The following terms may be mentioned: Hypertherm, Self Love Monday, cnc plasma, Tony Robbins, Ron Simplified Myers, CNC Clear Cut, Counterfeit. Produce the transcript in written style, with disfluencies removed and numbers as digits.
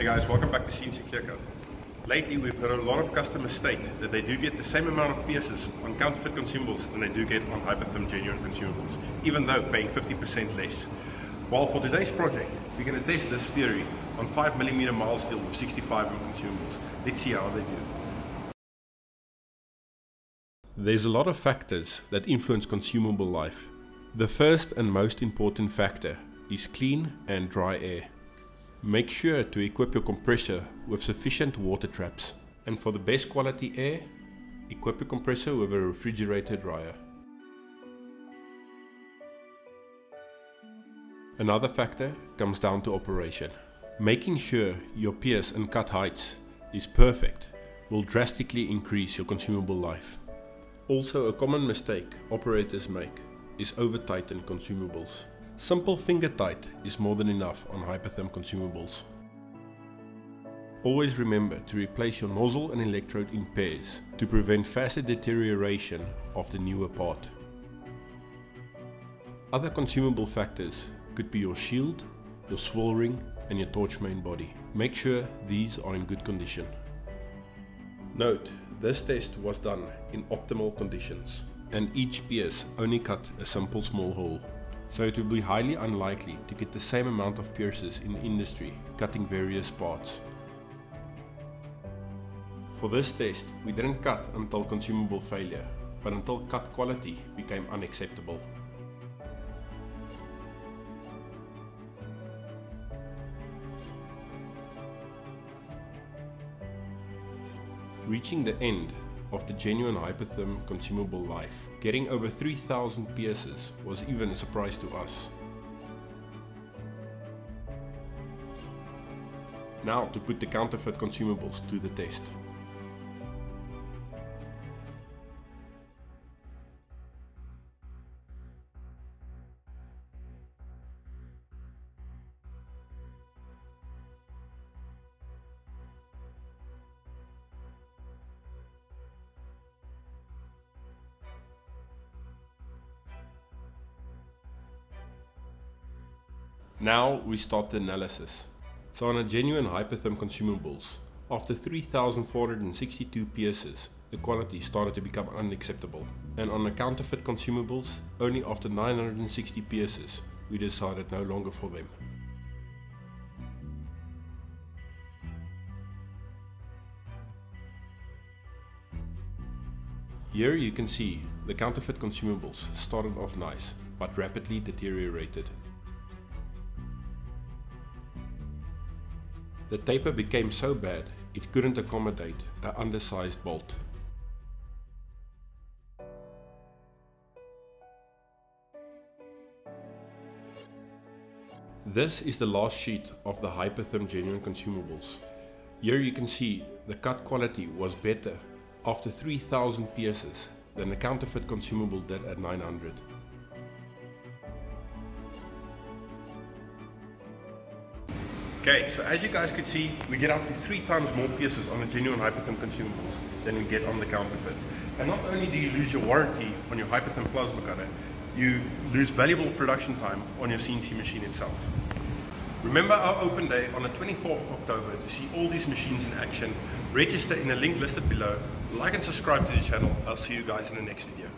Hey guys, welcome back to CNC Clear Cut. Lately we've heard a lot of customers state that they do get the same amount of pierces on counterfeit consumables than they do get on Hypertherm genuine consumables, even though paying 50% less. Well, for today's project, we're going to test this theory on 5mm mild steel with 65mm consumables. Let's see how they do. There's a lot of factors that influence consumable life. The first and most important factor is clean and dry air. Make sure to equip your compressor with sufficient water traps. And for the best quality air, equip your compressor with a refrigerator dryer. Another factor comes down to operation. Making sure your pierce and cut heights is perfect will drastically increase your consumable life. Also, a common mistake operators make is over-tighten consumables. Simple finger tight is more than enough on Hypertherm consumables. Always remember to replace your nozzle and electrode in pairs to prevent faster deterioration of the newer part. Other consumable factors could be your shield, your swivel ring and your torch main body. Make sure these are in good condition. Note, this test was done in optimal conditions and each pierce only cut a simple small hole. So it will be highly unlikely to get the same amount of pierces in industry cutting various parts. For this test, we didn't cut until consumable failure, but until cut quality became unacceptable. Reaching the end of the genuine Hypertherm consumable life, getting over 3,000 pierces was even a surprise to us. Now to put the counterfeit consumables to the test. Now we start the analysis. So on a genuine Hypertherm consumables, after 3,462 pierces, the quality started to become unacceptable. And on the counterfeit consumables, only after 960 pierces, we decided no longer for them. Here you can see the counterfeit consumables started off nice, but rapidly deteriorated. The taper became so bad, it couldn't accommodate an undersized bolt. This is the last sheet of the Hypertherm genuine consumables. Here you can see the cut quality was better after 3,000 pierces than the counterfeit consumable did at 900. Okay, so as you guys could see, we get up to 3 times more pierces on the genuine Hypertherm consumables than we get on the counterfeit. And not only do you lose your warranty on your Hypertherm plasma cutter, you lose valuable production time on your CNC machine itself. Remember our open day on the 24th of October to see all these machines in action. Register in the link listed below, like and subscribe to the channel. I'll see you guys in the next video.